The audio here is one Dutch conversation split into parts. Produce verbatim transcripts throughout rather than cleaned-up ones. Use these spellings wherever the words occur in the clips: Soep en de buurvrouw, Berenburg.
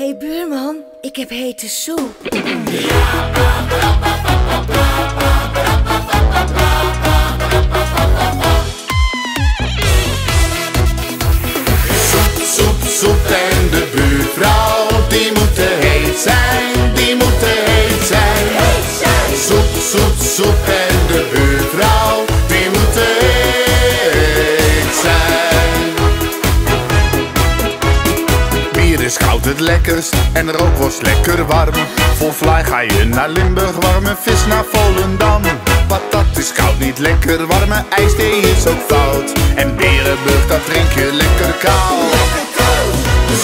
Hé hey, buurman, ik heb hete soep. Soep, soep, soep en de buurvrouw, die moeten heet zijn, die moeten heet zijn. Heet zijn. Soep, soep, soep en de buurvrouw, die moeten heet zijn. Bier is koud het lekkerst en rookworst lekker warm. Voor vlaai ga je naar Limburg, warme vis naar Volendam. Patat is koud niet lekker, warme ijsthee is ook fout. En Berenburg, dat drink je lekker koud.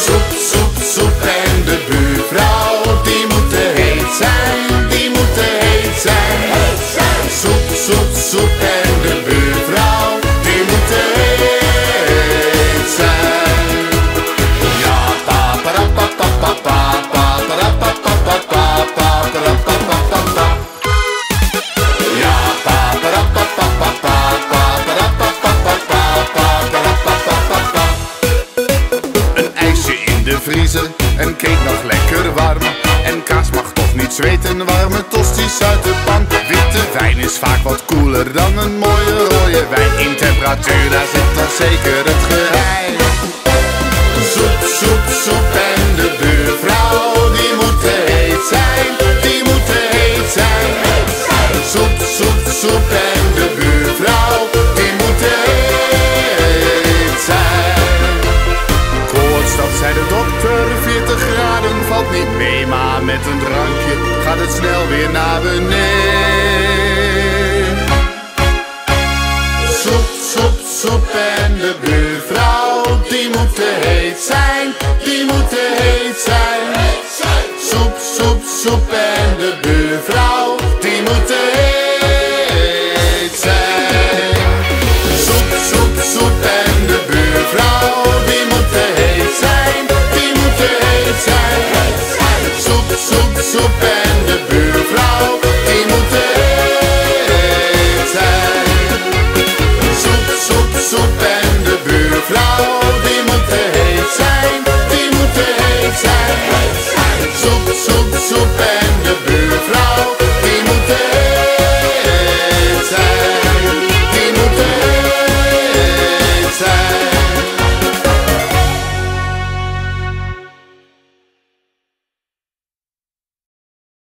Soep, soep, soep en de buurvrouw, die moeten heet zijn, die moeten heet zijn. Heet zijn. Soep, soep, soep en de buurvrouw, die moeten heet zijn. Ja, pa, pa, pa, pa, pa, pa, pa, pa, pa, pa, pa, pa, pa, pa, pa. Ja, pa, pa, pa, pa, pa, pa, pa, pa, pa, pa, pa, pa, pa. De vriezer, een cake nog lekker warm. En kaas mag toch niet zweten, warme tosties uit de pan. Witte wijn is vaak wat koeler dan een mooie rode wijn. In temperatuur, daar zit toch zeker het geheim.